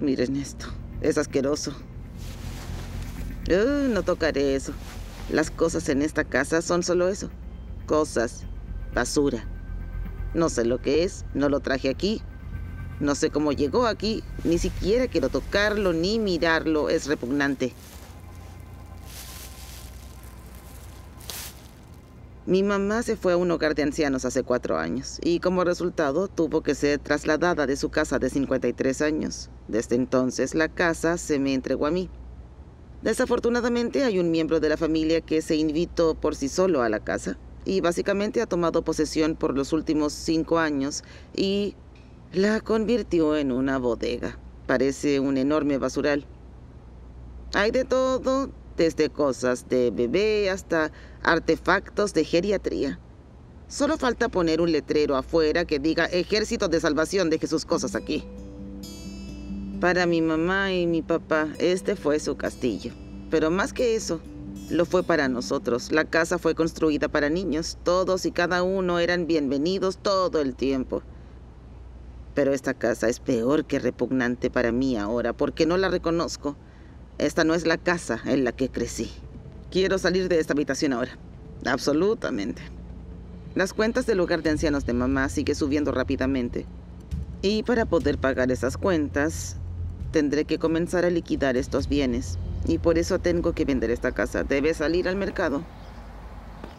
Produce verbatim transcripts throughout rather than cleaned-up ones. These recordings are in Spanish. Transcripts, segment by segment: Miren esto, es asqueroso. Uh, no tocaré eso. Las cosas en esta casa son solo eso. Cosas, basura. No sé lo que es, no lo traje aquí. No sé cómo llegó aquí, ni siquiera quiero tocarlo ni mirarlo, es repugnante. Mi mamá se fue a un hogar de ancianos hace cuatro años y como resultado tuvo que ser trasladada de su casa de cincuenta y tres años. Desde entonces la casa se me entregó a mí. Desafortunadamente hay un miembro de la familia que se invitó por sí solo a la casa y básicamente ha tomado posesión por los últimos cinco años y... la convirtió en una bodega. Parece un enorme basural. Hay de todo, desde cosas de bebé hasta artefactos de geriatría. Solo falta poner un letrero afuera que diga Ejército de Salvación, deje sus cosas aquí. Para mi mamá y mi papá, este fue su castillo. Pero más que eso, lo fue para nosotros. La casa fue construida para niños. Todos y cada uno eran bienvenidos todo el tiempo. Pero esta casa es peor que repugnante para mí ahora, porque no la reconozco. Esta no es la casa en la que crecí. Quiero salir de esta habitación ahora. Absolutamente. Las cuentas del hogar de ancianos de mamá siguen subiendo rápidamente. Y para poder pagar esas cuentas, tendré que comenzar a liquidar estos bienes. Y por eso tengo que vender esta casa. Debe salir al mercado.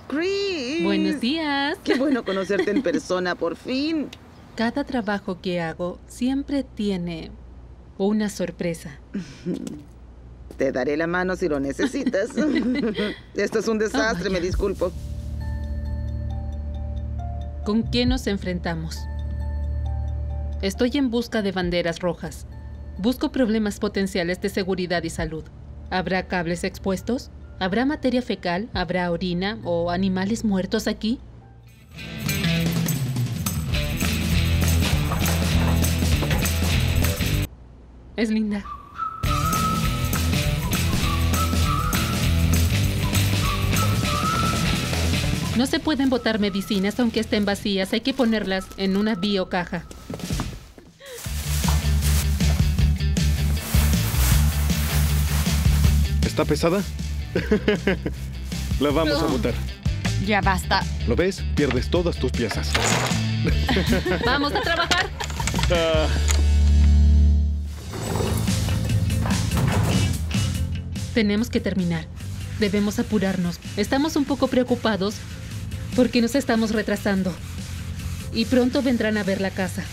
¡Chris! Buenos días. Qué bueno conocerte en persona, por fin. Cada trabajo que hago siempre tiene una sorpresa. Te daré la mano si lo necesitas. Esto es un desastre, oh, me disculpo. ¿Con qué nos enfrentamos? Estoy en busca de banderas rojas. Busco problemas potenciales de seguridad y salud. ¿Habrá cables expuestos? ¿Habrá materia fecal? ¿Habrá orina o animales muertos aquí? Es linda. No se pueden botar medicinas aunque estén vacías. Hay que ponerlas en una biocaja. ¿Está pesada? La vamos a botar. Ya basta. ¿Lo ves? Pierdes todas tus piezas. ¡Vamos a trabajar! Uh... Tenemos que terminar. Debemos apurarnos. Estamos un poco preocupados porque nos estamos retrasando. Y pronto vendrán a ver la casa.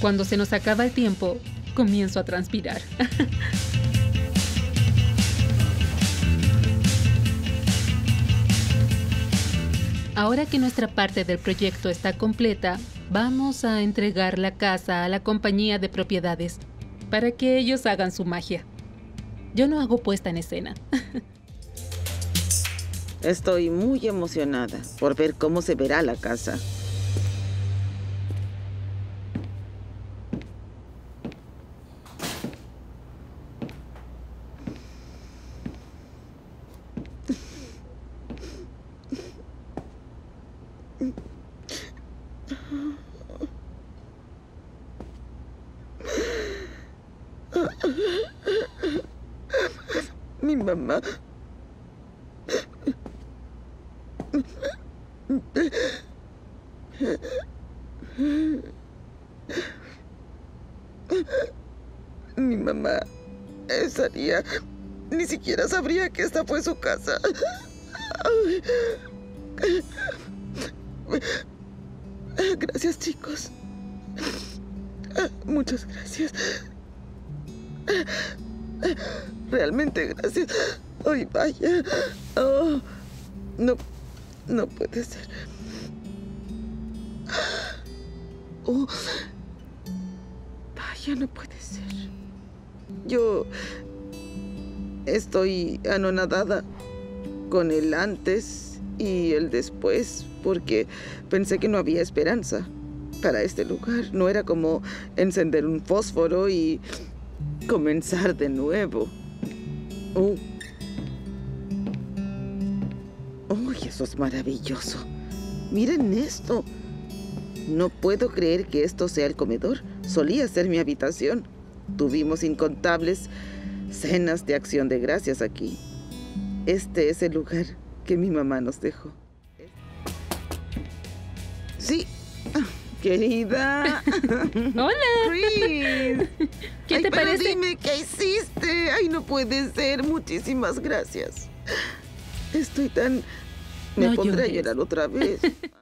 Cuando se nos acaba el tiempo, comienzo a transpirar. Ahora que nuestra parte del proyecto está completa, vamos a entregar la casa a la compañía de propiedades para que ellos hagan su magia. Yo no hago puesta en escena. Estoy muy emocionada por ver cómo se verá la casa. Mamá. Mi mamá estaría... ni siquiera sabría que esta fue su casa. Gracias, chicos. Muchas gracias. Realmente, gracias. Ay, vaya. Oh, no, no puede ser. Oh, vaya, no puede ser. Yo estoy anonadada con el antes y el después, porque pensé que no había esperanza para este lugar. No era como encender un fósforo y comenzar de nuevo. Oh. Oh, eso es maravilloso. Miren esto. No puedo creer que esto sea el comedor. Solía ser mi habitación. Tuvimos incontables cenas de acción de gracias aquí. Este es el lugar que mi mamá nos dejó. Sí, querida. Hola. Chris. ¿Qué Ay, te pero parece? Dime qué hiciste. Ay, no puede ser. Muchísimas gracias. Estoy tan... Me no pondré llores. a llorar otra vez.